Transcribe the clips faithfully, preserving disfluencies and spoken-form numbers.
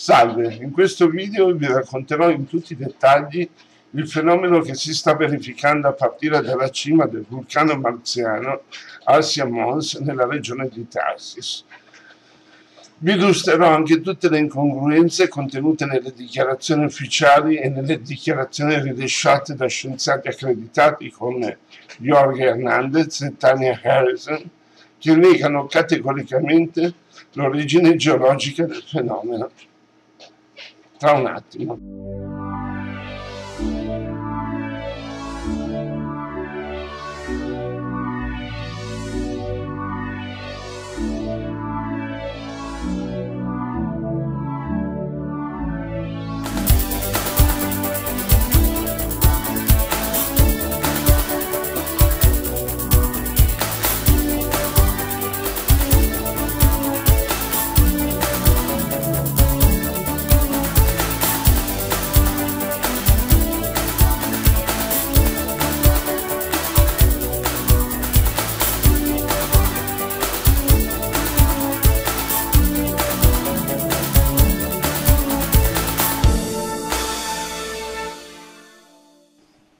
Salve, in questo video vi racconterò in tutti i dettagli il fenomeno che si sta verificando a partire dalla cima del vulcano marziano Asia Mons nella regione di Tarsis. Vi illustrerò anche tutte le incongruenze contenute nelle dichiarazioni ufficiali e nelle dichiarazioni rilasciate da scienziati accreditati come Jorge Hernandez e Tanya Harrison, che negano categoricamente l'origine geologica del fenomeno. Tra un attimo.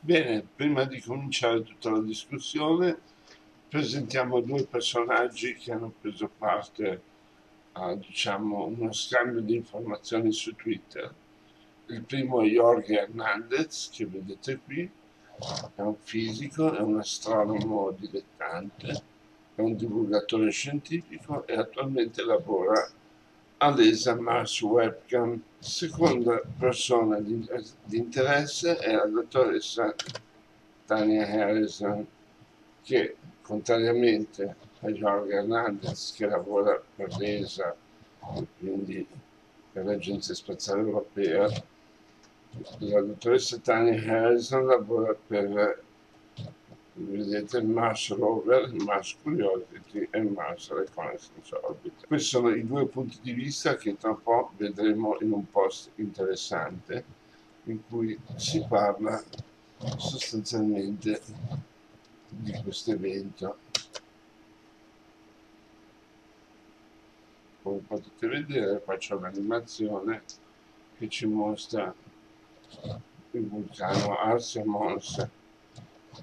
Bene, prima di cominciare tutta la discussione, presentiamo due personaggi che hanno preso parte a diciamo, uno scambio di informazioni su Twitter. Il primo è Jorge Hernandez, che vedete qui, è un fisico, è un astronomo dilettante, è un divulgatore scientifico e attualmente lavora all'E S A Mars Webcam. Seconda persona di, di interesse è la dottoressa Tanya Harrison, che contrariamente a Jorge Hernandez, che lavora per l'E S A, quindi per l'Agenzia Spaziale Europea, la dottoressa Tanya Harrison lavora per, vedete, Mars Rover, Mars Curiosity e Mars Reconnaissance Orbit. Questi sono i due punti di vista che tra un po' vedremo in un post interessante in cui si parla sostanzialmente di questo evento. Come potete vedere, qua c'è un'animazione che ci mostra il vulcano Asia Mons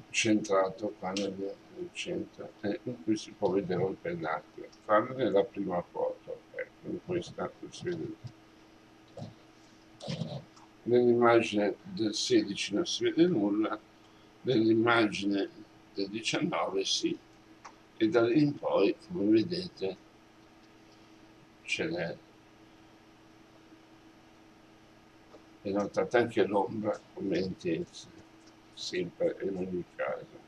centrato qua nel centro, eh, in cui si può vedere un pennacchio. Quella è la prima foto, ecco, in questa si vede. Nell'immagine del sedici non si vede nulla, nell'immagine del diciannove sì, e da lì in poi, come vedete, ce n'è. E notate anche l'ombra come intensa, sempre in ogni caso.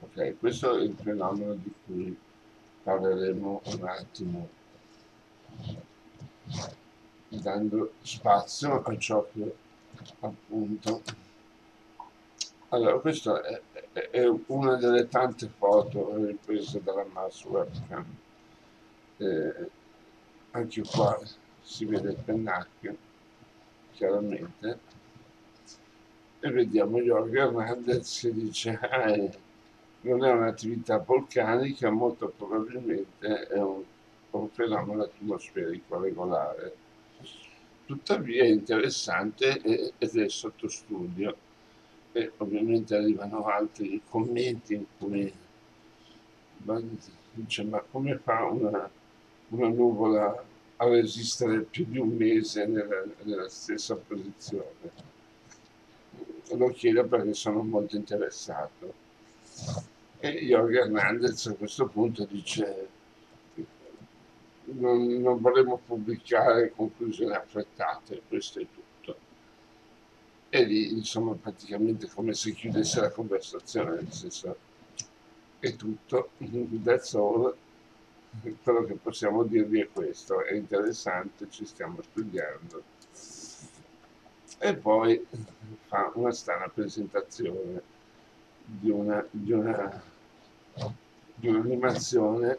Ok, questo è il fenomeno di cui parleremo un attimo, dando spazio a ciò che appunto. Allora, questa è, è, è una delle tante foto riprese dalla Mars Webcam. Eh, anche qua si vede il pennacchio, chiaramente. E vediamo Jorge Hernandez che dice ah, eh, non è un'attività vulcanica, molto probabilmente è un, un fenomeno atmosferico regolare. Tuttavia è interessante e, ed è sotto studio. E ovviamente arrivano altri commenti in cui ma, dice ma come fa una, una nuvola a resistere più di un mese nella, nella stessa posizione? Lo chiedo perché sono molto interessato. E Jorge Hernandez a questo punto dice non, non vorremmo pubblicare conclusioni affrettate, questo è tutto. E lì insomma praticamente come se chiudesse la conversazione, nel senso è tutto, that's all, quello che possiamo dirvi è questo, è interessante, ci stiamo studiando. E poi fa una strana presentazione di una, di una, di un'animazione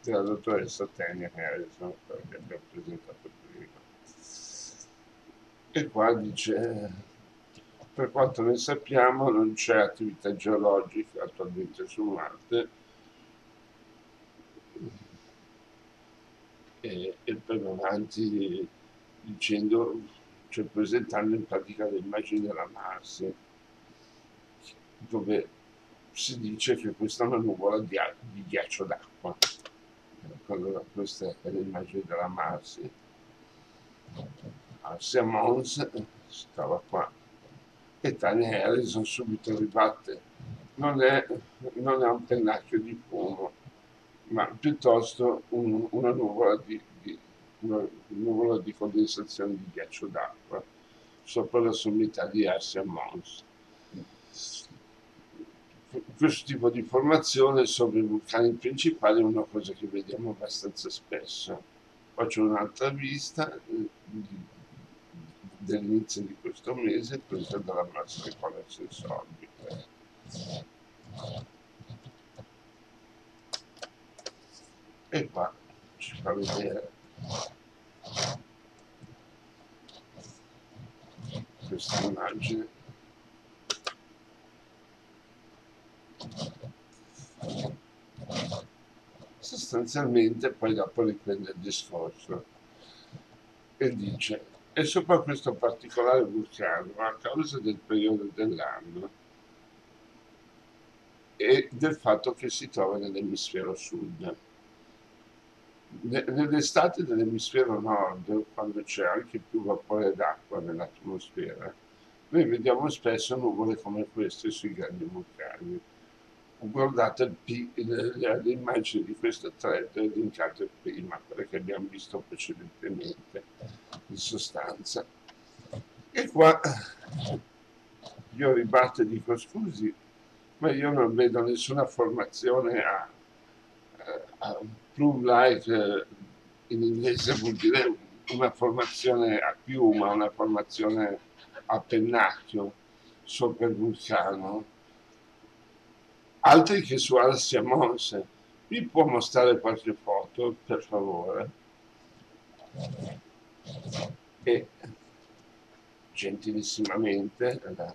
della dottoressa Tanya Harrison, che abbiamo presentato prima. E qua dice, per quanto ne sappiamo, non c'è attività geologica attualmente su Marte, e, e poi avanti dicendo, cioè presentando in pratica le immagini della Marsi, dove si dice che questa è una nuvola di, di ghiaccio d'acqua. Allora, questa è l'immagine della Marsi. Marsi a Mons stava qua e Tanya Harrison subito ribatte: non è, non è un pennacchio di fumo, ma piuttosto un, una nuvola di, di, una nuvola di condensazione di ghiaccio d'acqua sopra la sommità di Marsi a Mons. Questo tipo di formazione sopra i vulcani principali è una cosa che vediamo abbastanza spesso. Poi c'è un'altra vista dell'inizio di questo mese, presa dalla massa di College Sorbite. E qua ci fa vedere questa immagine. Sostanzialmente poi dopo riprende il discorso e dice: e sopra questo particolare vulcano, a causa del periodo dell'anno e del fatto che si trova nell'emisfero sud, nell'estate dell'emisfero nord, quando c'è anche più vapore d'acqua nell'atmosfera, noi vediamo spesso nuvole come queste sui grandi vulcani. Guardate le immagini di questo thread linkate prima, quelle che abbiamo visto precedentemente, in sostanza. E qua io ribatto e dico: scusi, ma io non vedo nessuna formazione a, a plume-like, in inglese vuol dire una formazione a piuma, una formazione a pennacchio sopra il vulcano. Altri che su Marsi a Mons. Mi può mostrare qualche foto, per favore? E gentilissimamente la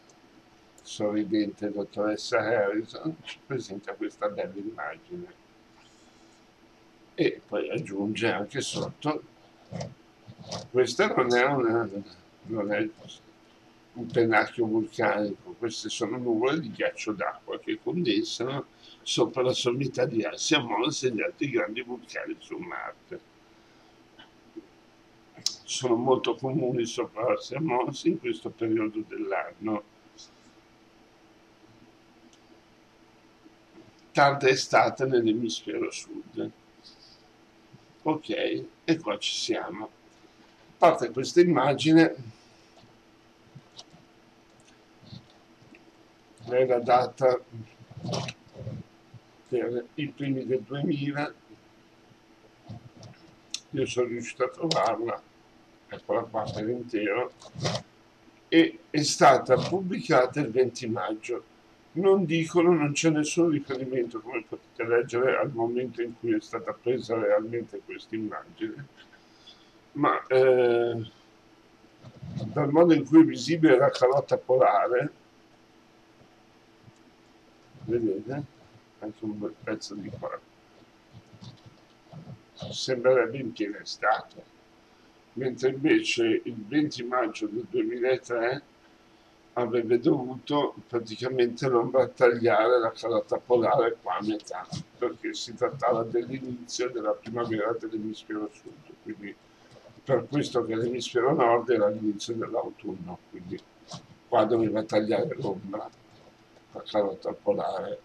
sorridente dottoressa Harrison ci presenta questa bella immagine. E poi aggiunge anche sotto: questa non è una, non è un pennacchio vulcanico, queste sono nuvole di ghiaccio d'acqua che condensano sopra la sommità di Marsi a Mons e gli altri grandi vulcani su Marte. Sono molto comuni sopra Marsi a Mons in questo periodo dell'anno, tarda estate nell'emisfero sud. Ok, e qua ci siamo. Parte questa immagine. È la data per i primi del duemila, io sono riuscito a trovarla, eccola qua per intero, e è stata pubblicata il venti maggio. Non dicono, non c'è nessun riferimento, come potete leggere, al momento in cui è stata presa realmente questa immagine, ma eh, dal modo in cui è visibile la calotta polare, vedete? Anche un bel pezzo di qua. Sembrerebbe in piena estate, mentre invece il venti maggio del duemilatré avrebbe dovuto praticamente l'ombra tagliare la calotta polare qua a metà, perché si trattava dell'inizio della primavera dell'emisfero sud, quindi per questo che l'emisfero nord era l'inizio dell'autunno, quindi qua doveva tagliare l'ombra calotta polare,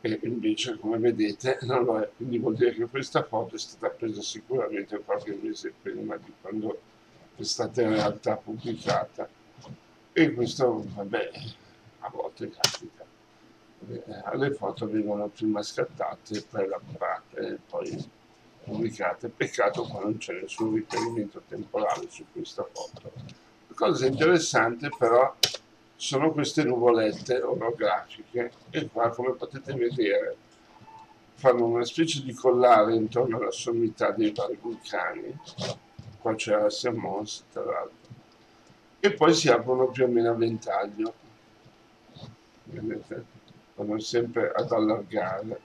e invece come vedete non lo è. Quindi vuol dire che questa foto è stata presa sicuramente qualche mese prima di quando è stata in realtà pubblicata, e questo, vabbè, a volte capita. Le foto vengono prima scattate, poi elaborate, poi pubblicate. Peccato che non c'è nessun riferimento temporale su questa foto. La cosa interessante però sono queste nuvolette orografiche, e qua, come potete vedere, fanno una specie di collare intorno alla sommità dei vari vulcani. Qua c'è Marsi a Mons, tra l'altro, e poi si aprono più o meno a ventaglio, vedete? Vanno sempre ad allargare,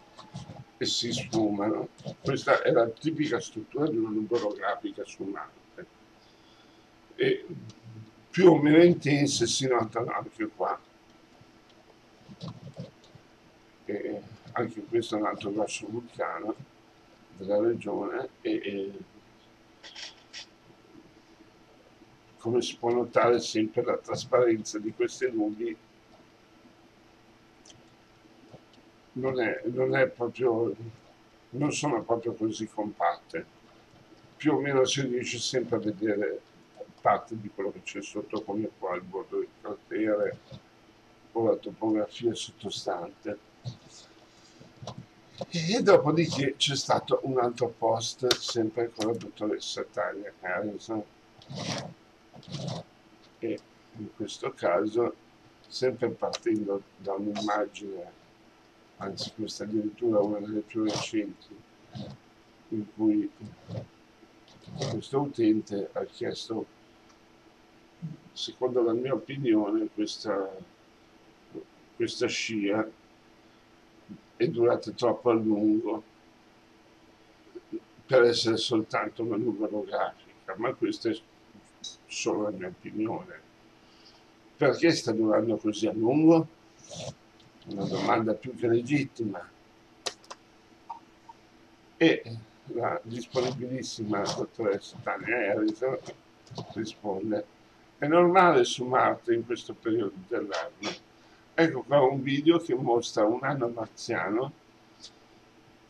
e si sfumano. Questa è la tipica struttura di una nuvolografica su Marte. E più o meno intense si notano anche qua. E anche questo è un altro grosso vulcano della regione e, e come si può notare sempre la trasparenza di queste nubi non è, non è proprio, non sono proprio così compatte, più o meno si riesce sempre a vedere parte di quello che c'è sotto, come qua il bordo del cratere o la topografia sottostante. E dopodiché c'è stato un altro post, sempre con la dottoressa Tania Carenson, e in questo caso sempre partendo da un'immagine, anzi questa addirittura una delle più recenti, in cui questo utente ha chiesto, secondo la mia opinione, questa, questa scia è durata troppo a lungo per essere soltanto una nuvolografica, ma questa è solo la mia opinione. Perché sta durando così a lungo? Una domanda più che legittima. E la disponibilissima dottoressa Tania Harrison risponde: è normale su Marte in questo periodo dell'anno. Ecco qua un video che mostra un anno marziano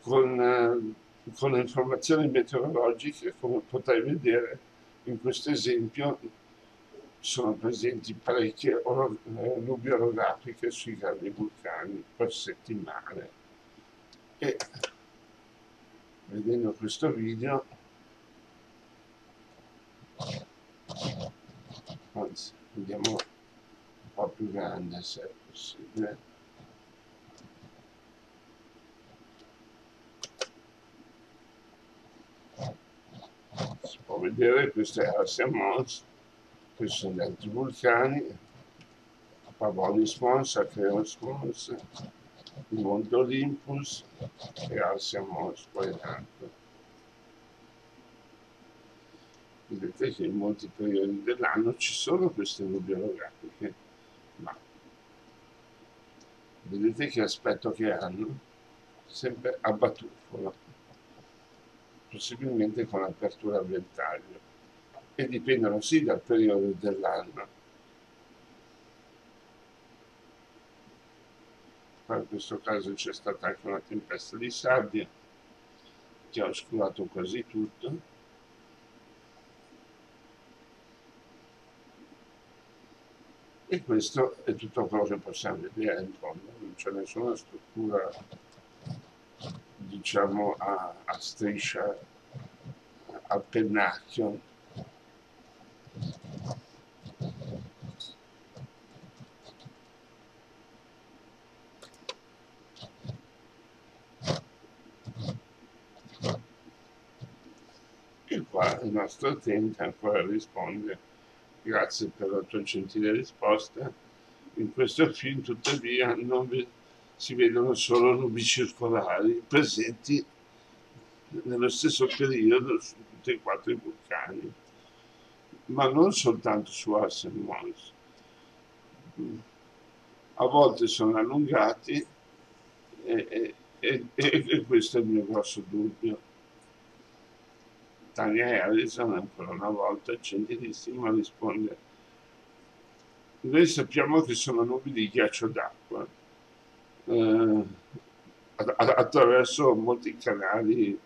con, con le informazioni meteorologiche. Come potrai vedere in questo esempio sono presenti parecchie oro, eh, nubi orografiche sui grandi vulcani per settimane. E vedendo questo video, anzi, vediamo un po' più grande se è possibile. Si può vedere, questa è Asia Mons, questi sono gli altri vulcani, Pavonis Mons, Acreos Mons, il Monte Olympus e Asia Mons poi tanto. Vedete che in molti periodi dell'anno ci sono queste nubi orografiche, ma vedete che aspetto che hanno? Sempre a batuffolo, possibilmente con apertura a ventaglio, e dipendono sì dal periodo dell'anno. In questo caso c'è stata anche una tempesta di sabbia che ha oscurato quasi tutto. E questo è tutto quello che possiamo vedere, insomma, non c'è nessuna struttura, diciamo, a, a striscia, a pennacchio. E qua il nostro utente ancora risponde: grazie per ottocento risposte. In questo film, tuttavia, non vi, si vedono solo nubi circolari presenti nello stesso periodo su tutti e quattro i vulcani, ma non soltanto su Asia Mons. A volte sono allungati, e, e, e, e questo è il mio grosso dubbio. Tania Harrison, ancora una volta, gentilissima, risponde: noi sappiamo che sono nubi di ghiaccio d'acqua, eh, attraverso molti canali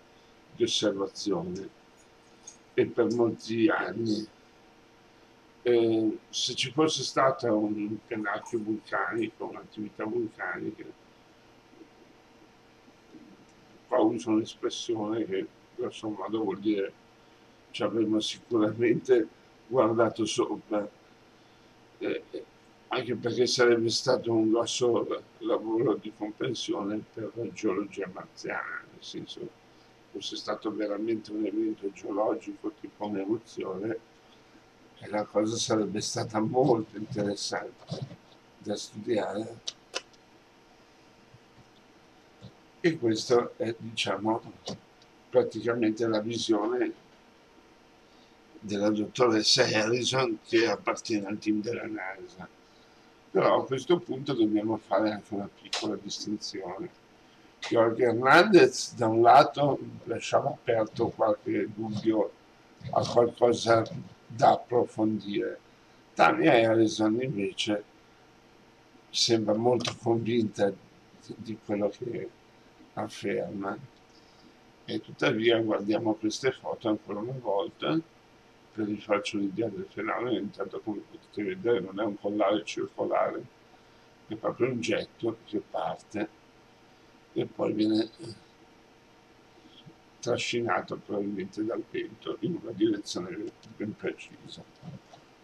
di osservazione e per molti anni. Eh, se ci fosse stato un pennacchio vulcanico, un'attività vulcanica, qua uso un'espressione che grosso modo vuol dire ci avremmo sicuramente guardato sopra, eh, anche perché sarebbe stato un grosso lavoro di comprensione per la geologia marziana, nel senso, fosse stato veramente un evento geologico tipo un'eruzione, e la cosa sarebbe stata molto interessante da studiare. E questa è, diciamo, praticamente la visione della dottoressa Harrison, che appartiene al team della NASA. Però a questo punto dobbiamo fare anche una piccola distinzione. Jorge Hernandez da un lato lasciava aperto qualche dubbio a qualcosa da approfondire. Tania Harrison invece sembra molto convinta di quello che afferma, e tuttavia guardiamo queste foto ancora una volta per vi faccio un'idea del fenomeno. Intanto, come potete vedere, non è un collare circolare, è proprio un getto che parte e poi viene trascinato probabilmente dal vento in una direzione ben precisa.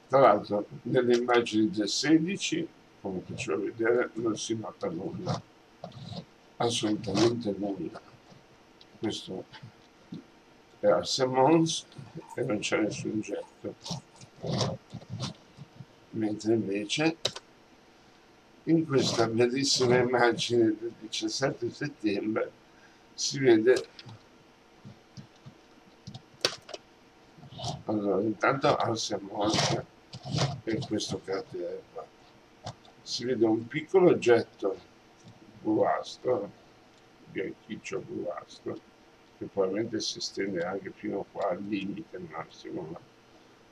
Tra l'altro, nelle immagini del sedici, come faccio vedere, non si nota nulla, assolutamente nulla. Questo era Simmons e non c'è nessun getto, mentre invece in questa bellissima immagine del diciassette settembre si vede. Allora, intanto Alsia Morta e questo cratere qua. Si vede un piccolo oggetto bluastro, bianchiccio bluastro, che probabilmente si estende anche fino qua al limite massimo, ma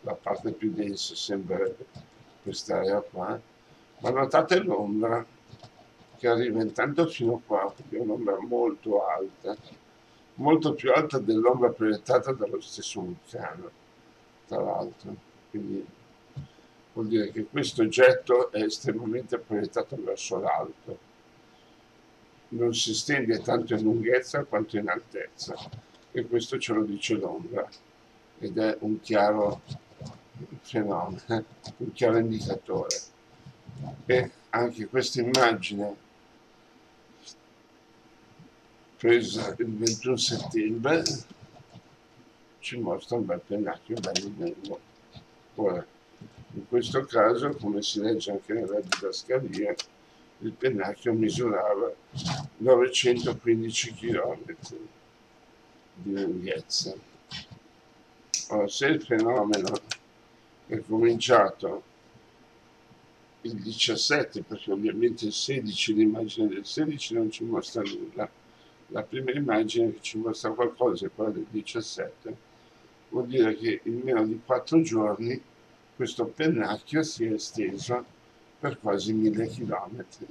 la parte più densa sembrerebbe quest'area qua. Ma notate l'ombra che arriva intanto fino qua, perché è un'ombra molto alta, molto più alta dell'ombra proiettata dallo stesso vulcano, tra l'altro. Quindi vuol dire che questo getto è estremamente proiettato verso l'alto, non si stende tanto in lunghezza quanto in altezza, e questo ce lo dice l'ombra, ed è un chiaro fenomeno, un chiaro indicatore. E anche questa immagine presa il ventuno settembre ci mostra un bel pennacchio bello bello. Ora, in questo caso, come si legge anche nella didascalia, il pennacchio misurava novecentoquindici chilometri di lunghezza. Ora, se il fenomeno è cominciato il diciassette, perché ovviamente il sedici, l'immagine del sedici non ci mostra nulla, la prima immagine che ci mostra qualcosa è quella del diciassette, vuol dire che in meno di quattro giorni questo pennacchio si è esteso per quasi mille chilometri.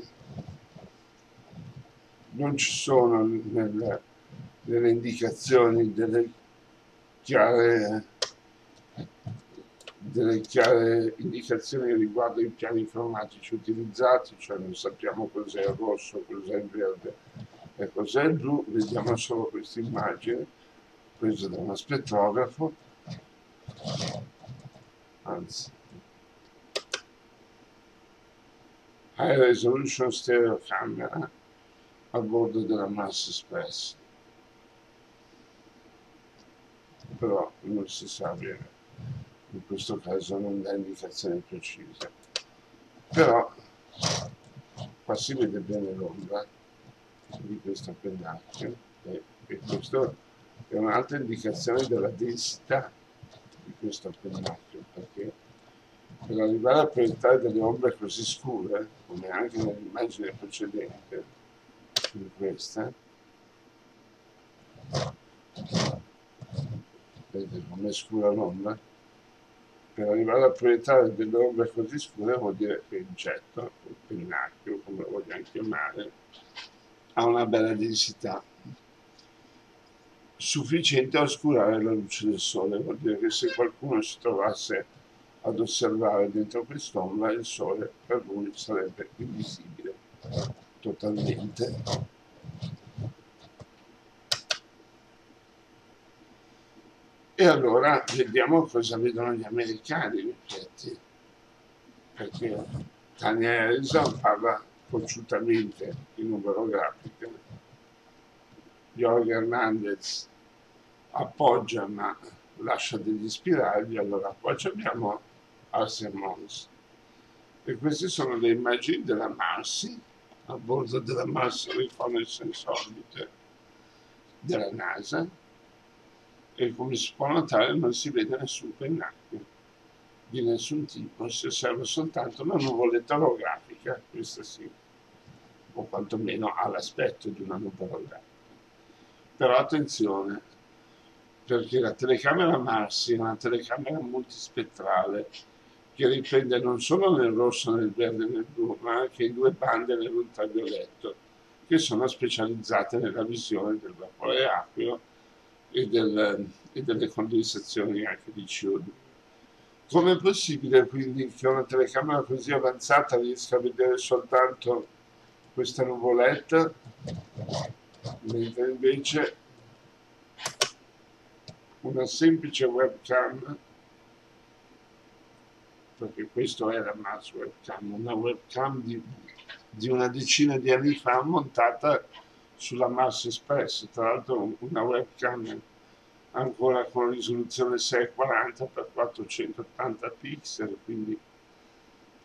Non ci sono nel, nelle indicazioni delle chiare delle chiare indicazioni riguardo i piani cromatici utilizzati, cioè non sappiamo cos'è il rosso, cos'è il verde e cos'è il blu. Vediamo solo questa immagine presa da uno spettrografo, anzi High Resolution Stereo Camera a bordo della Mars Express, però non si sa bene. In questo caso non dà indicazioni precise, però qua si vede bene l'ombra di questo pennacchio, e, e questa è un'altra indicazione della densità di questo pennacchio, perché per arrivare a proiettare delle ombre così scure, come anche nell'immagine precedente, in questa, vedete com'è scura l'ombra. Per arrivare a proiettare delle ombre così scure vuol dire che il getto, o il pennacchio, come lo vogliamo chiamare, ha una bella densità sufficiente a oscurare la luce del sole. Vuol dire che se qualcuno si trovasse ad osservare dentro quest'ombra, il sole per lui sarebbe invisibile totalmente. E allora vediamo cosa vedono gli americani, in effetti, perché Tania Harrison parla congiuntamente in numerografica, Jorge Hernandez appoggia ma lascia degli spiragli, allora poi abbiamo Alcemons. E queste sono le immagini della Marsi a bordo della massa riconoscenza sensorbite della NASA, e come si può notare non si vede nessun pennacchio di nessun tipo, si osserva soltanto una nuvoletta orografica, questa sì, o quantomeno ha l'aspetto di una nuvola orografica. Però attenzione, perché la telecamera Marsi è una telecamera multispettrale che riprende non solo nel rosso, nel verde e nel blu, ma anche in due bande nell'ultravioletto, che sono specializzate nella visione del vapore acqueo e, del, e delle condensazioni anche di C O due. Com'è possibile quindi che una telecamera così avanzata riesca a vedere soltanto questa nuvoletta, mentre invece una semplice webcam, perché questo era Mars Webcam, una webcam di, di una decina di anni fa montata sulla Mars Express, tra l'altro una webcam ancora con risoluzione seicentoquaranta per quattrocentottanta pixel, quindi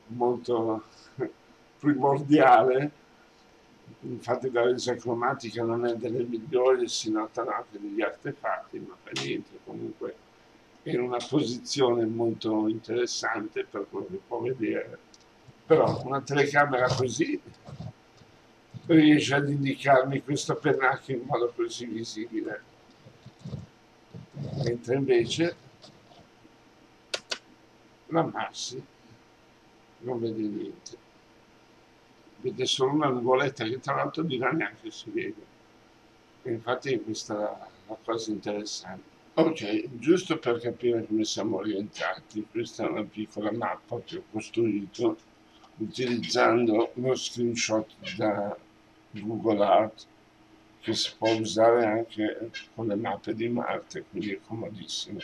molto primordiale. Infatti la resa cromatica non è delle migliori, si notano anche degli artefatti, ma fa niente, comunque è in una posizione molto interessante per quello che può vedere. Però una telecamera così riesce ad indicarmi questo pennacchio in modo così visibile, mentre invece la Marsi non vede niente. Vede solo una nuvoletta che tra l'altro di là neanche si vede. E infatti questa è la cosa interessante. Ok, giusto per capire come siamo orientati, questa è una piccola mappa che ho costruito utilizzando uno screenshot da Google Earth, che si può usare anche con le mappe di Marte, quindi è comodissimo.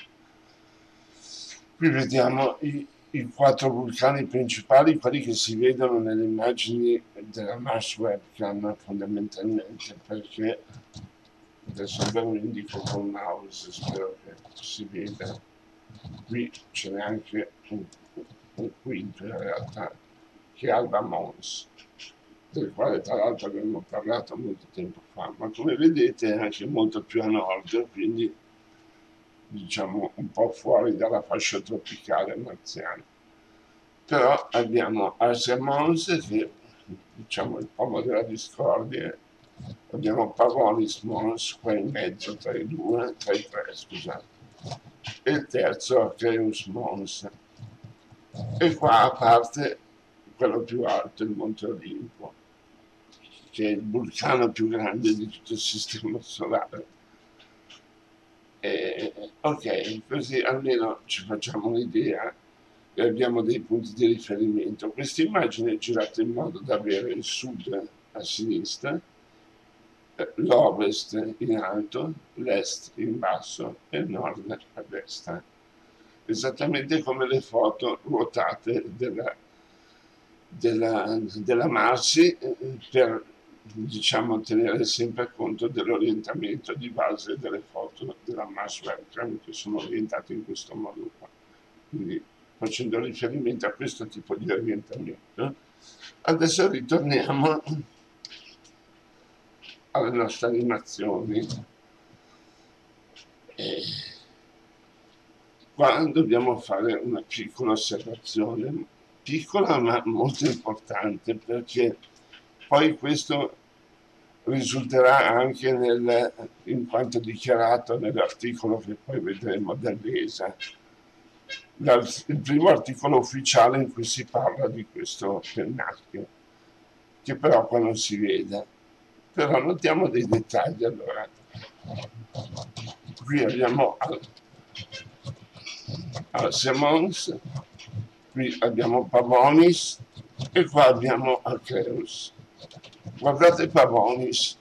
Qui vediamo i i quattro vulcani principali, quelli che si vedono nelle immagini della Mars Webcam fondamentalmente, perché adesso ve lo indico col mouse, spero che si veda. Qui ce n'è anche un, un quinto in realtà, che è Alba Mons, del quale tra l'altro abbiamo parlato molto tempo fa, ma come vedete è anche molto più a nord, quindi diciamo un po' fuori dalla fascia tropicale marziana. Però abbiamo Alba Mons, che diciamo il popolo della discordia, abbiamo Pavonis Mons qua in mezzo tra i due, tra i tre scusate, e il terzo Arceus Mons, e qua a parte quello più alto, il Monte Olimpo, che è il vulcano più grande di tutto il sistema solare. Ok, così almeno ci facciamo un'idea e abbiamo dei punti di riferimento. Questa immagine è girata in modo da avere il sud a sinistra, l'ovest in alto, l'est in basso e il nord a destra, esattamente come le foto ruotate della, della, della Marsi, per diciamo tenere sempre conto dell'orientamento di base delle foto della Mars Webcam, che sono orientate in questo modo qua. Quindi facendo riferimento a questo tipo di orientamento, adesso ritorniamo alle nostre animazioni. E qua dobbiamo fare una piccola osservazione, piccola ma molto importante, perché poi questo risulterà anche nel, in quanto dichiarato nell'articolo che poi vedremo dell'E S A, il primo articolo ufficiale in cui si parla di questo pennacchio, che però qua non si vede. Però notiamo dei dettagli. Allora, qui abbiamo Alba Mons, qui abbiamo Pavonis e qua abbiamo Arceus. Guardate Pavonis,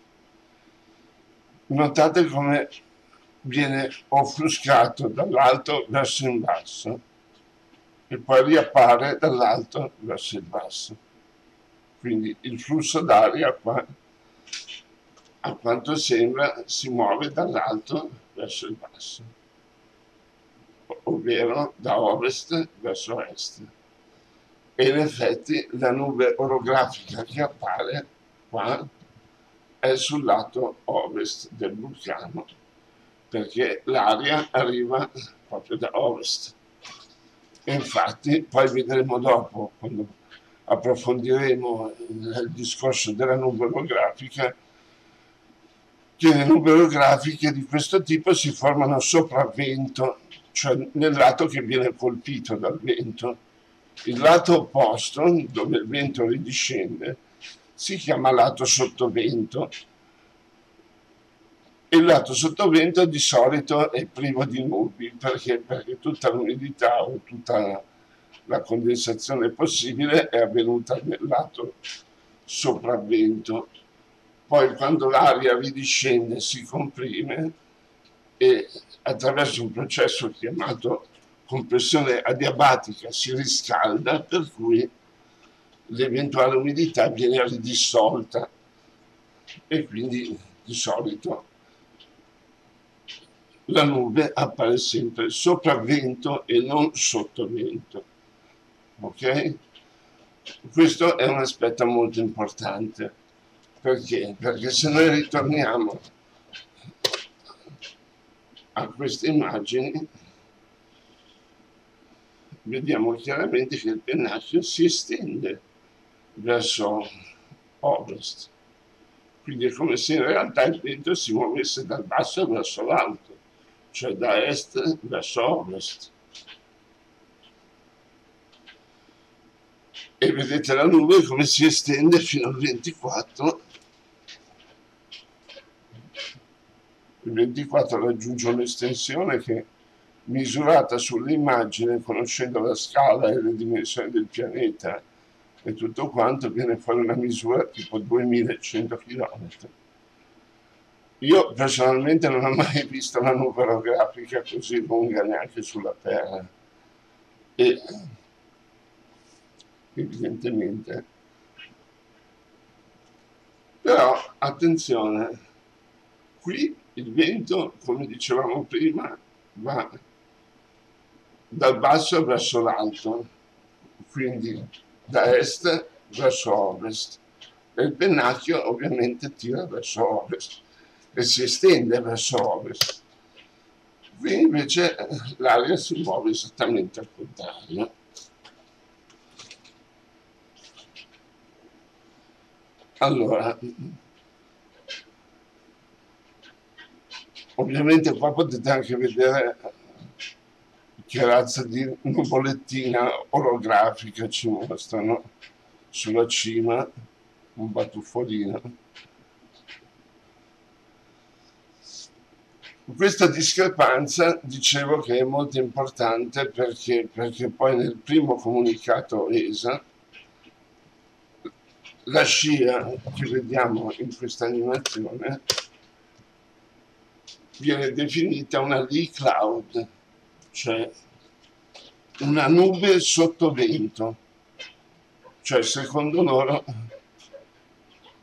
notate come viene offuscato dall'alto verso il basso e poi riappare dall'alto verso il basso. Quindi il flusso d'aria qua, a quanto sembra, si muove dall'alto verso il basso, ovvero da ovest verso est. E in effetti la nube orografica che appare qua è sul lato ovest del vulcano, perché l'aria arriva proprio da ovest. E infatti poi vedremo dopo, quando approfondiremo il discorso della numerografica, che le numerografiche di questo tipo si formano sopra vento, cioè nel lato che viene colpito dal vento. Il lato opposto, dove il vento ridiscende, si chiama lato sottovento, e il lato sottovento di solito è privo di nubi, perché, perché tutta l'umidità o tutta la condensazione possibile è avvenuta nel lato sopravvento. Poi quando l'aria ridiscende si comprime e attraverso un processo chiamato compressione adiabatica si riscalda, per cui l'eventuale umidità viene ridissolta e quindi di solito la nube appare sempre sopravvento e non sottovento. Ok? Questo è un aspetto molto importante. Perché? Perché se noi ritorniamo a queste immagini, vediamo chiaramente che il pennacchio si estende verso ovest. Quindi è come se in realtà il vento si muovesse dal basso verso l'alto, cioè da est verso ovest. E vedete la nube come si estende fino al ventiquattro. Il ventiquattro raggiunge un'estensione che, misurata sull'immagine, conoscendo la scala e le dimensioni del pianeta e tutto quanto, viene fuori una misura tipo duemilacento chilometri. Io personalmente non ho mai visto una numerografica così lunga neanche sulla Terra. E evidentemente. Però, attenzione, qui il vento, come dicevamo prima, va dal basso verso l'alto, quindi da est verso ovest, e il pennacchio ovviamente tira verso ovest e si estende verso ovest. Qui invece l'aria si muove esattamente al contrario. Allora, ovviamente qua potete anche vedere che razza di nuvolettina orografica ci mostrano. Sulla cima un batuffolino. Questa discrepanza, dicevo, che è molto importante perché, perché poi nel primo comunicato E S A la scia che vediamo in questa animazione viene definita una lee cloud, cioè una nube sottovento, cioè secondo loro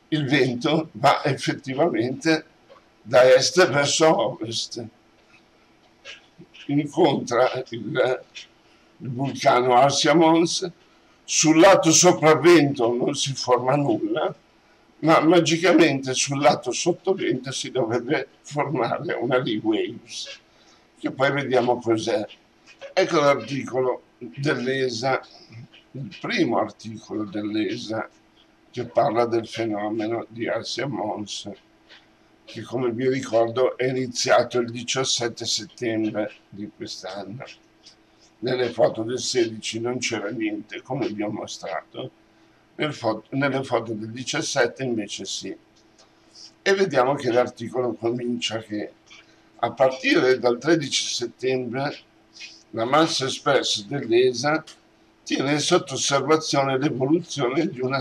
il vento va effettivamente da est verso ovest, incontra il, il vulcano Arsia Mons. Sul lato sopravvento non si forma nulla, ma magicamente sul lato sottovento si dovrebbe formare una lee waves, che poi vediamo cos'è. Ecco l'articolo dell'E S A, il primo articolo dell'E S A, che parla del fenomeno di Arsia Mons, che, come vi ricordo, è iniziato il diciassette settembre di quest'anno. Nelle foto del sedici non c'era niente, come vi ho mostrato. Nel foto, nelle foto del diciassette invece sì. E vediamo che l'articolo comincia che a partire dal tredici settembre la massa espressa dell'E S A tiene sotto osservazione l'evoluzione di una,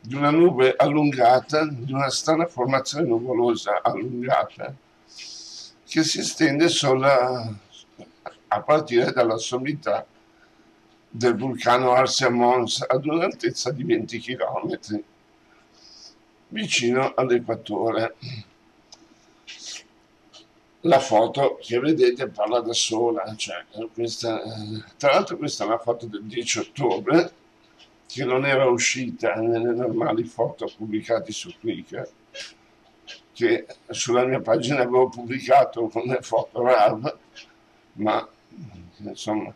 di una nube allungata, di una strana formazione nuvolosa allungata, che si estende sulla... a partire dalla sommità del vulcano Arsia Mons ad un'altezza di venti chilometri, vicino all'equatore. La foto che vedete parla da sola, cioè questa, tra l'altro questa è una foto del dieci ottobre, che non era uscita nelle normali foto pubblicate su Flickr, che sulla mia pagina avevo pubblicato con le foto R A V, ma insomma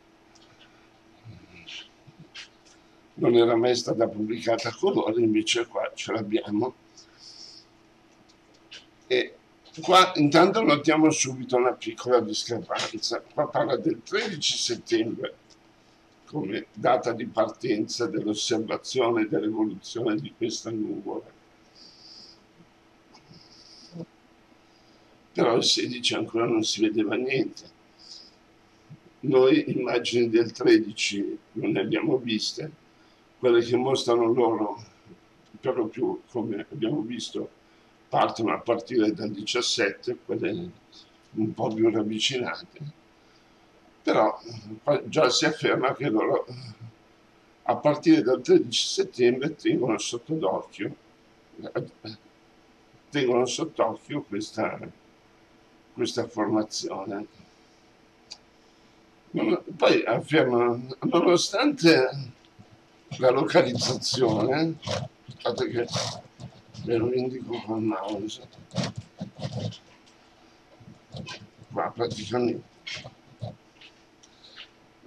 non era mai stata pubblicata a colori, invece qua ce l'abbiamo. E qua intanto notiamo subito una piccola discrepanza. Qua parla del tredici settembre come data di partenza dell'osservazione e dell'evoluzione di questa nuvola, però il sedici ancora non si vedeva niente. Noi immagini del tredici non ne abbiamo viste, quelle che mostrano loro per lo più, come abbiamo visto, partono a partire dal diciassette, quelle un po' più ravvicinate, però già si afferma che loro a partire dal tredici settembre tengono sotto d'occhio tengono sott'occhio questa, questa formazione. Poi affermano, nonostante la localizzazione, guardate che ve lo indico con il mouse, qua praticamente,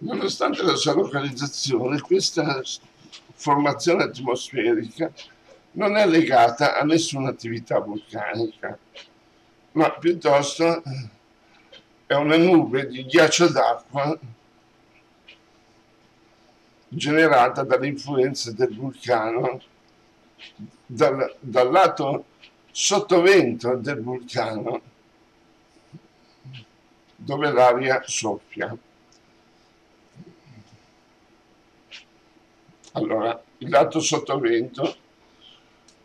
nonostante la sua localizzazione, questa formazione atmosferica non è legata a nessuna attività vulcanica, ma piuttosto è una nube di ghiaccio d'acqua generata dall'influenza del vulcano, dal, dal lato sottovento del vulcano, dove l'aria soffia. Allora, il lato sottovento,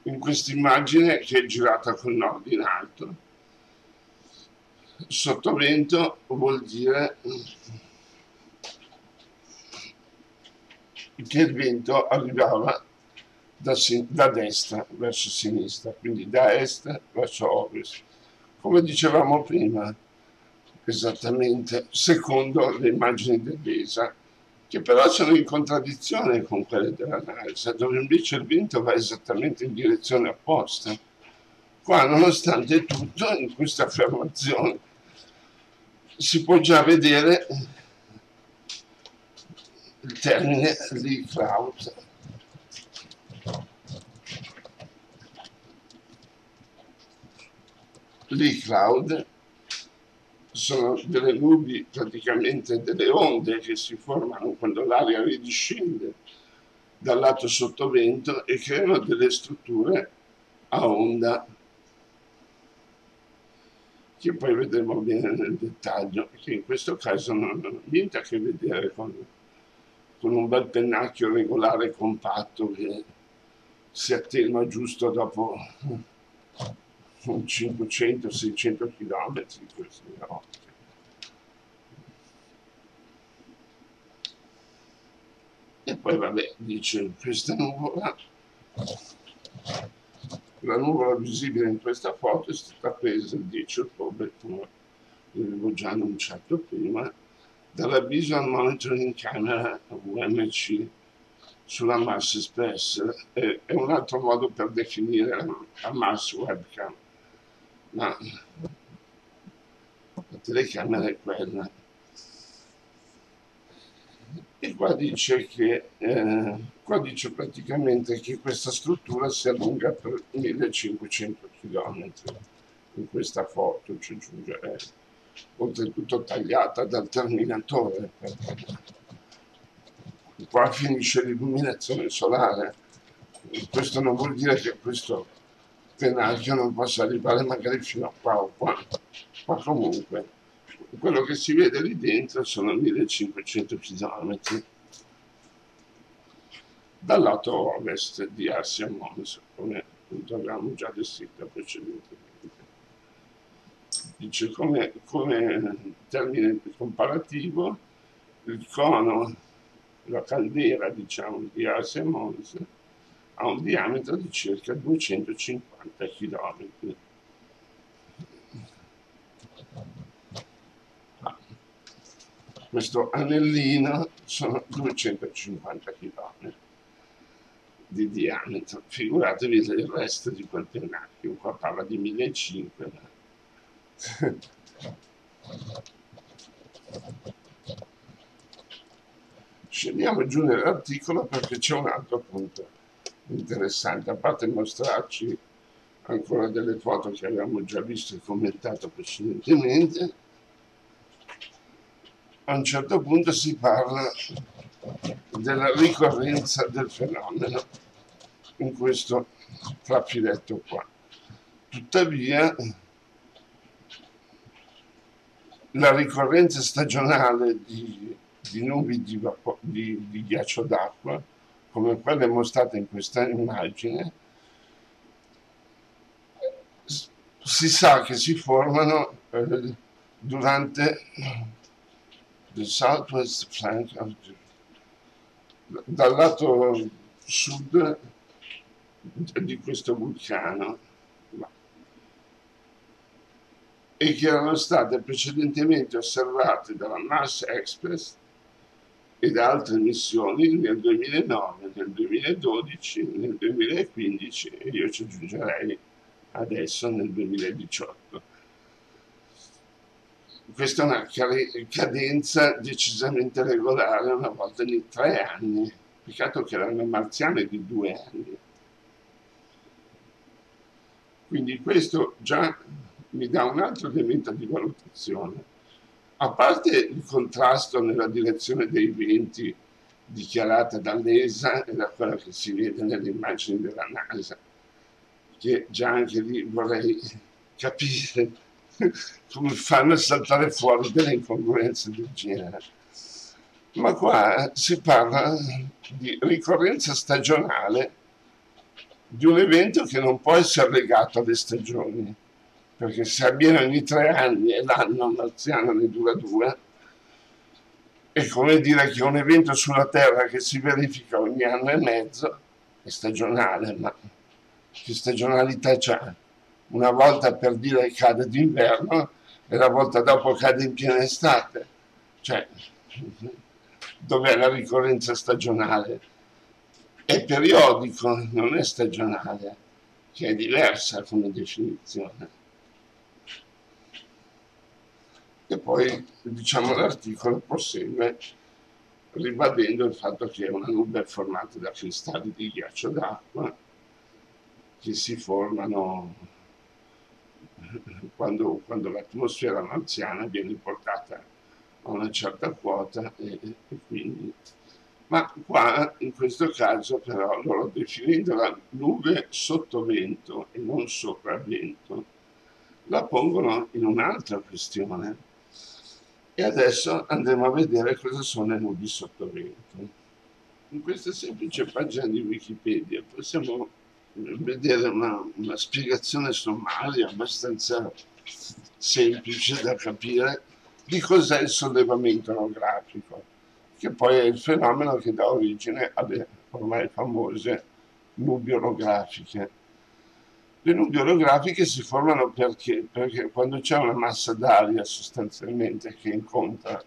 in questa immagine che è girata col nord in alto, sottovento vuol dire che il vento arrivava da, da destra verso sinistra, quindi da est verso ovest, come dicevamo prima, esattamente secondo le immagini dell'E S A, che però sono in contraddizione con quelle della NASA, dove invece il vento va esattamente in direzione opposta. Qua, nonostante tutto, in questa affermazione si può già vedere il termine Lee Cloud. Lee Cloud sono delle nubi, praticamente delle onde che si formano quando l'aria ridiscende dal lato sottovento e creano delle strutture a onda, che poi vedremo bene nel dettaglio, che in questo caso non ha niente a che vedere con, con un bel pennacchio regolare compatto che si attenua giusto dopo cinquecento seicento chilometri. Queste notti. E poi vabbè, dice questa nuvola, la nuvola visibile in questa foto è stata presa il dieci ottobre, come avevo già annunciato prima, dalla Visual Monitoring Camera U M C sulla Mars Express. È, è un altro modo per definire la, la Mars Webcam, ma la telecamera è quella. E qua dice che eh, qua dice praticamente che questa struttura si allunga per millecinquecento chilometri in questa foto, cioè, è oltretutto tagliata dal terminatore. Qua finisce l'illuminazione solare. Questo non vuol dire che questo pennacchio non possa arrivare magari fino a qua o qua, ma comunque quello che si vede lì dentro sono millecinquecento chilometri dal lato ovest di Arsia Mons, come appunto avevamo già descritto precedentemente. Dice come, come termine comparativo il cono, la caldera diciamo di Arsia Mons ha un diametro di circa duecentocinquanta chilometri. Questo anellino sono duecentocinquanta chilometri. di diametro, figuratevi il resto di quel pennacchio, qua parla di millecinquecento. Scendiamo giù nell'articolo perché c'è un altro punto interessante, a parte mostrarci ancora delle foto che abbiamo già visto e commentato precedentemente. A un certo punto si parla della ricorrenza del fenomeno in questo trafiletto qua. Tuttavia la ricorrenza stagionale di, di nubi di, vapo, di, di ghiaccio d'acqua, come quella mostrata in questa immagine, si sa che si formano eh, durante the southwest flank of the, dal lato sud di questo vulcano, e che erano state precedentemente osservate dalla Mars Express e da altre missioni nel duemilanove, nel duemiladodici, nel duemilaquindici e io ci aggiungerei adesso nel duemiladiciotto. Questa è una cadenza decisamente regolare, una volta ogni tre anni. Peccato che l'anno marziano è di due anni. Quindi questo già mi dà un altro elemento di valutazione. A parte il contrasto nella direzione dei venti dichiarata dall'E S A e da quella che si vede nelle immagini della NASA, che già anche lì vorrei capire come fanno a saltare fuori delle incongruenze del genere. Ma qua si parla di ricorrenza stagionale di un evento che non può essere legato alle stagioni, perché se avviene ogni tre anni e l'anno marziano ne dura due, è come dire che un evento sulla Terra che si verifica ogni anno e mezzo è stagionale, ma che stagionalità c'ha? Una volta, per dire, cade d'inverno e la volta dopo cade in piena estate. Cioè, dov'è la ricorrenza stagionale? È periodico, non è stagionale, che è diversa come definizione. E poi, diciamo, l'articolo prosegue ribadendo il fatto che è una nube formata da cristalli di ghiaccio d'acqua che si formano quando, quando l'atmosfera marziana viene portata a una certa quota e, e quindi. Ma qua, in questo caso, però, loro definendola nube sotto vento e non sopra vento, la pongono in un'altra questione. E adesso andremo a vedere cosa sono le nubi sottovento. In questa semplice pagina di Wikipedia possiamo vedere una, una spiegazione sommaria abbastanza semplice da capire di cos'è il sollevamento orografico, che poi è il fenomeno che dà origine alle ormai famose nubi orografiche. Le nubi orografiche si formano perché? Perché quando c'è una massa d'aria sostanzialmente che incontra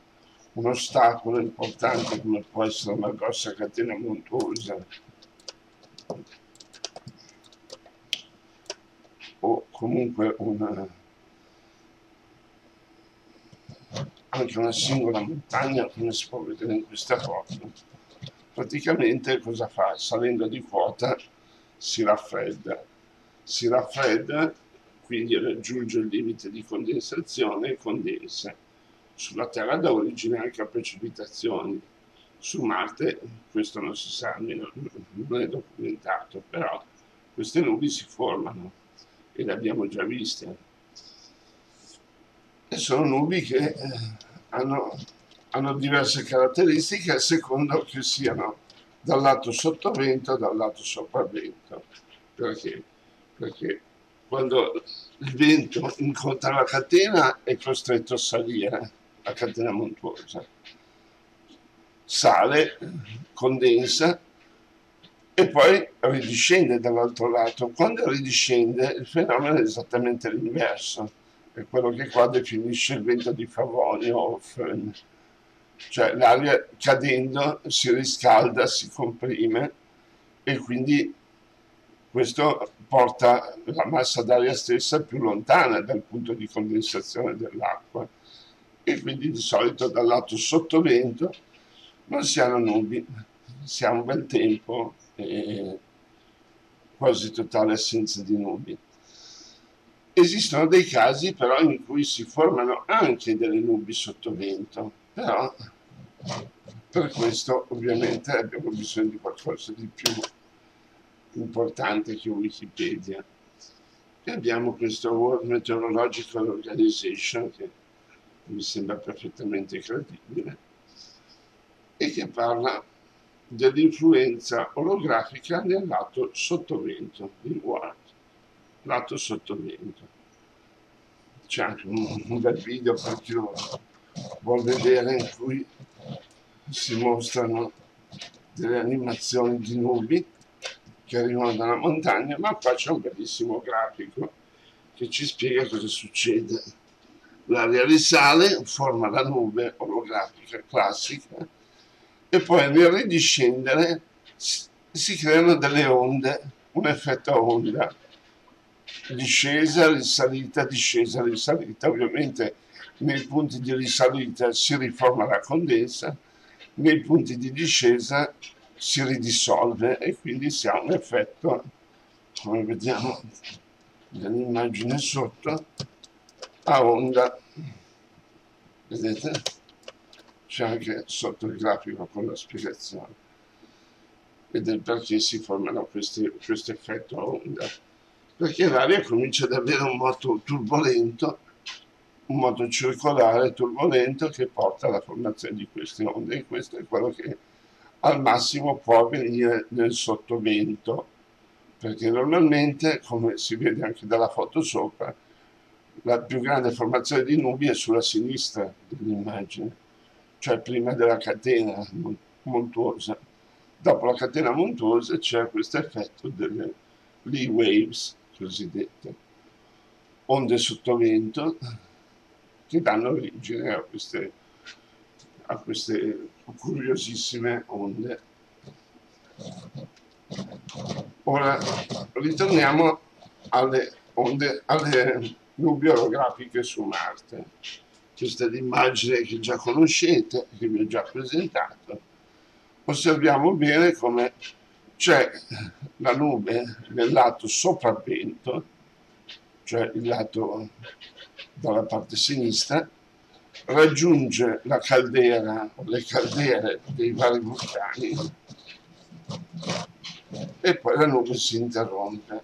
un ostacolo importante come può essere una grossa catena montuosa o comunque una, anche una singola montagna come si può vedere in questa foto, praticamente cosa fa? Salendo di quota si raffredda. Si raffredda, quindi raggiunge il limite di condensazione e condensa. Sulla Terra dà origine anche a precipitazioni. Su Marte, questo non si sa, non è documentato, però queste nubi si formano e le abbiamo già viste. E sono nubi che hanno, hanno diverse caratteristiche a seconda che siano dal lato sottovento o dal lato sopravvento. Perché? Perché quando il vento incontra la catena è costretto a salire, la catena montuosa. Sale, condensa e poi ridiscende dall'altro lato. Quando ridiscende il fenomeno è esattamente l'inverso, è quello che qua definisce il vento di Favonio o Föhn. Cioè l'aria cadendo si riscalda, si comprime e quindi questo porta la massa d'aria stessa più lontana dal punto di condensazione dell'acqua, e quindi di solito dal lato sottovento non si hanno nubi, si ha un bel tempo e quasi totale assenza di nubi. Esistono dei casi però in cui si formano anche delle nubi sottovento, però per questo ovviamente abbiamo bisogno di qualcosa di più importante che Wikipedia. E abbiamo questo World Meteorological Organization, che mi sembra perfettamente credibile, e che parla dell'influenza orografica nel lato sottovento, di Ward. Lato sottovento. C'è anche un, un bel video per chi lo vuol vedere, in cui si mostrano delle animazioni di nubi che arrivano dalla montagna, ma qua c'è un bellissimo grafico che ci spiega cosa succede. L'aria risale, forma la nube orografica classica, e poi nel ridiscendere si, si creano delle onde, un effetto onda. Discesa, risalita, discesa, risalita. Ovviamente nei punti di risalita si riforma la condensa, nei punti di discesa si ridissolve, e quindi si ha un effetto, come vediamo nell'immagine sotto, a onda. Vedete? C'è anche sotto il grafico con la spiegazione e del perché si formano questi, questo effetto a onda. Perché l'aria comincia ad avere un moto turbolento, un moto circolare turbolento, che porta alla formazione di queste onde, e questo è quello che al massimo può avvenire nel sottovento, perché normalmente, come si vede anche dalla foto sopra, la più grande formazione di nubi è sulla sinistra dell'immagine, cioè prima della catena montuosa. Dopo la catena montuosa c'è questo effetto delle lee waves, cosiddette onde sottovento, che danno origine a queste, a queste curiosissime onde. Ora ritorniamo alle onde, alle nubi orografiche su Marte. Questa è l'immagine che già conoscete, che vi ho già presentato. Osserviamo bene come c'è la nube nel lato sopravvento, cioè il lato dalla parte sinistra, raggiunge la caldera o le caldere dei vari vulcani, e poi la nube si interrompe.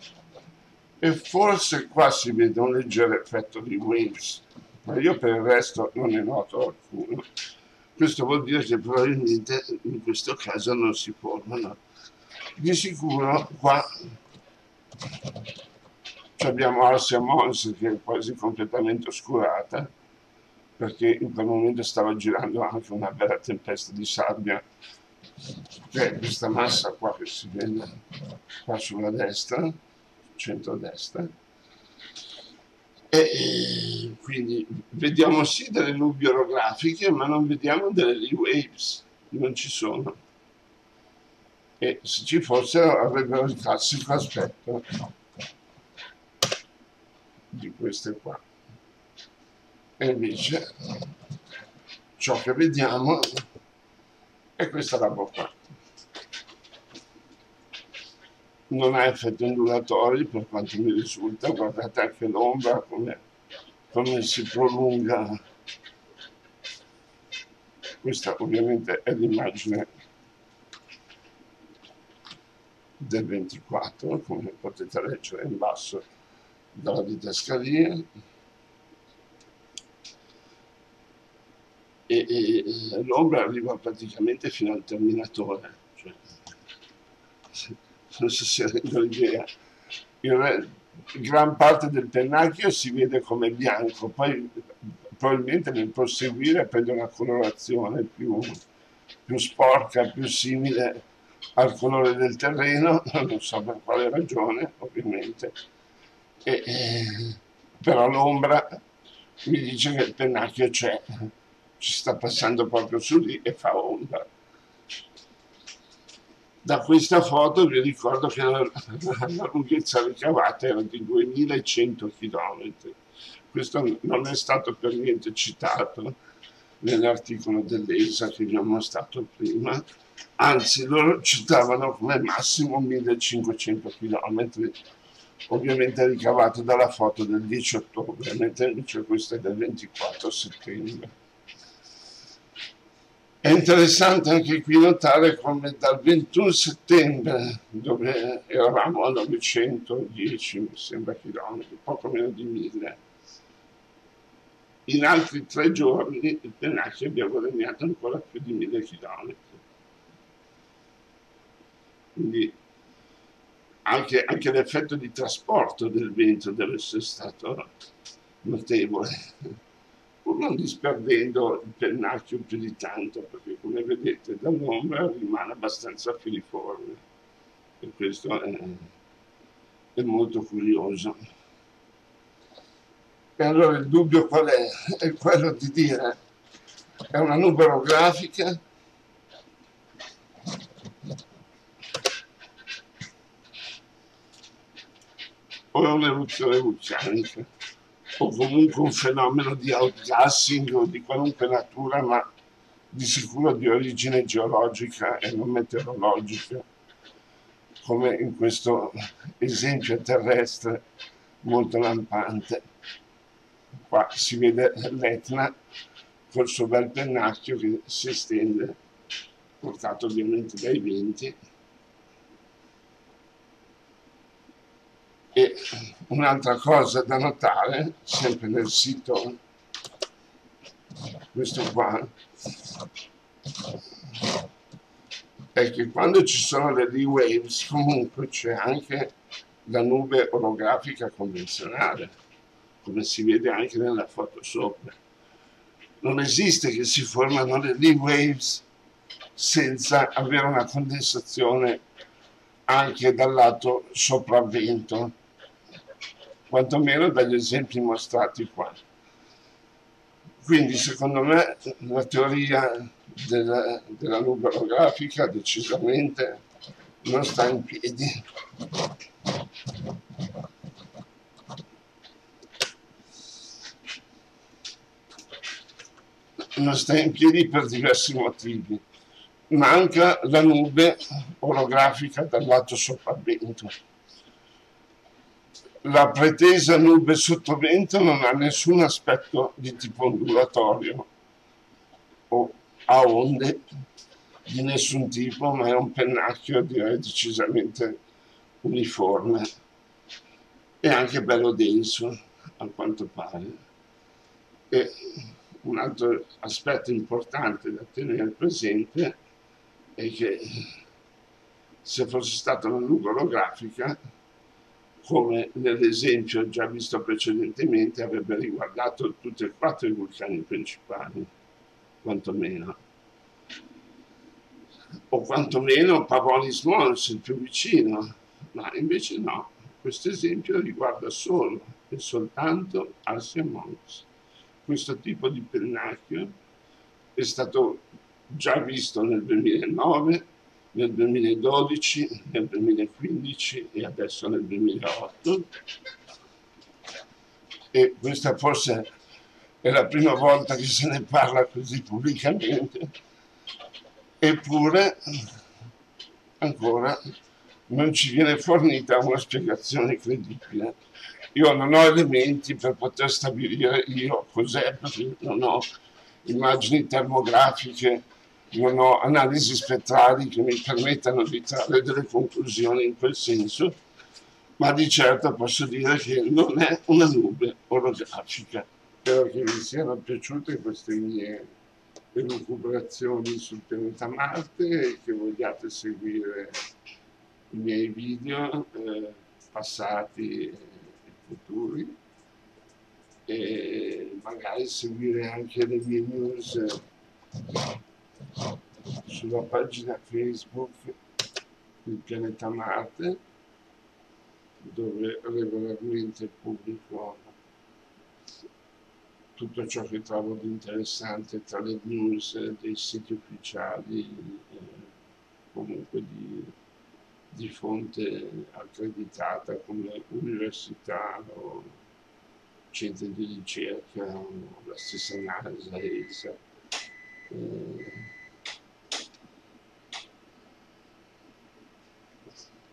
E forse qua si vede un leggero effetto di waves, ma io per il resto non ne noto alcuno. Questo vuol dire che probabilmente in questo caso non si formano. Di sicuro qua abbiamo Arsia Mons, che è quasi completamente oscurata, perché in quel momento stava girando anche una bella tempesta di sabbia, che è questa massa qua che si vede qua sulla destra, centrodestra. E quindi vediamo sì delle nubi orografiche, ma non vediamo delle lee waves, non ci sono. E se ci fossero avrebbero il classico aspetto di queste qua. E invece ciò che vediamo è questa roba qua. Non ha effetti ondulatori per quanto mi risulta, guardate anche l'ombra come, come si prolunga. Questa ovviamente è l'immagine del ventiquattro, come potete leggere in basso dalla didascalia, e, e l'ombra arriva praticamente fino al terminatore, cioè, non so se rendo l'idea. Gran parte del pennacchio si vede come bianco, poi probabilmente nel proseguire prende una colorazione più, più sporca, più simile al colore del terreno, non so per quale ragione ovviamente, e, eh, però l'ombra mi dice che il pennacchio c'è, ci sta passando proprio su lì e fa ombra. Da questa foto vi ricordo che la, la lunghezza ricavata era di duemilacento chilometri. Questo non è stato per niente citato nell'articolo dell'E S A che vi ho mostrato prima, anzi loro citavano come massimo millecinquecento chilometri, ovviamente ricavato dalla foto del dieci ottobre, mentre invece questa è del ventiquattro settembre. È interessante anche qui notare come dal ventuno settembre, dove eravamo a novecentodieci, mi sembra, chilometri, poco meno di mille, in altri tre giorni il Pennacchio abbia guadagnato ancora più di mille chilometri. Quindi anche, anche l'effetto di trasporto del vento deve essere stato notevole, pur non disperdendo il Pennacchio più di tanto, perché come vedete dall'ombra rimane abbastanza filiforme, e questo è, è molto curioso. E allora il dubbio qual è? È quello di dire, è una numerografica, o è un'eruzione vulcanica, o comunque un fenomeno di outgassing o di qualunque natura, ma di sicuro di origine geologica e non meteorologica, come in questo esempio terrestre molto lampante. Qua si vede l'Etna col suo bel Pennacchio che si estende, portato ovviamente dai venti. E un'altra cosa da notare, sempre nel sito, questo qua, è che quando ci sono le D-Waves comunque c'è anche la nube orografica convenzionale, come si vede anche nella foto sopra. Non esiste che si formano le D-Waves senza avere una condensazione anche dal lato sopravvento, quantomeno dagli esempi mostrati qua. Quindi secondo me la teoria della, della nube orografica decisamente non sta in piedi. Non sta in piedi per diversi motivi. Manca la nube orografica dal lato sopravvento. La pretesa nube sottovento non ha nessun aspetto di tipo ondulatorio o a onde di nessun tipo, ma è un Pennacchio, direi, decisamente uniforme e anche bello denso, a quanto pare. E un altro aspetto importante da tenere presente è che se fosse stata una nube orografica, come nell'esempio già visto precedentemente, avrebbe riguardato tutti e quattro i vulcani principali, quantomeno. O quantomeno Pavonis Mons, il più vicino, ma invece no, questo esempio riguarda solo e soltanto Asia Mons. Questo tipo di Pennacchio è stato già visto nel duemilanove, nel duemiladodici, nel duemilaquindici e adesso nel duemilaotto, e questa forse è la prima volta che se ne parla così pubblicamente, eppure ancora non ci viene fornita una spiegazione credibile. Io non ho elementi per poter stabilire io cos'è, perché non ho immagini termografiche, non ho analisi spettrali che mi permettano di trarre delle conclusioni in quel senso, ma di certo posso dire che non è una nube orografica. Spero che vi siano piaciute queste mie elucubrazioni sul pianeta Marte e che vogliate seguire i miei video eh, passati e futuri, e magari seguire anche le mie news eh, sulla pagina Facebook del pianeta Marte, dove regolarmente pubblico tutto ciò che trovo di interessante tra le news dei siti ufficiali comunque di, di fonte accreditata come università o centri di ricerca o la stessa NASA, E S A. Eh,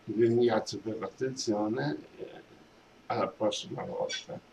vi ringrazio per l'attenzione e alla prossima volta.